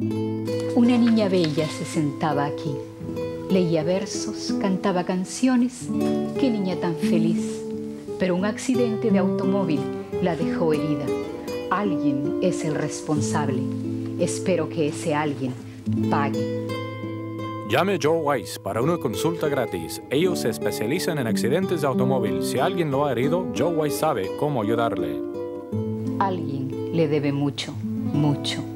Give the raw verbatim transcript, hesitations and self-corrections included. Una niña bella se sentaba aquí. Leía versos, cantaba canciones. ¡Qué niña tan feliz! Pero un accidente de automóvil la dejó herida. Alguien es el responsable. Espero que ese alguien pague. Llame Joe Weiss para una consulta gratis. Ellos se especializan en accidentes de automóvil. Si alguien lo ha herido, Joe Weiss sabe cómo ayudarle. Alguien le debe mucho, mucho.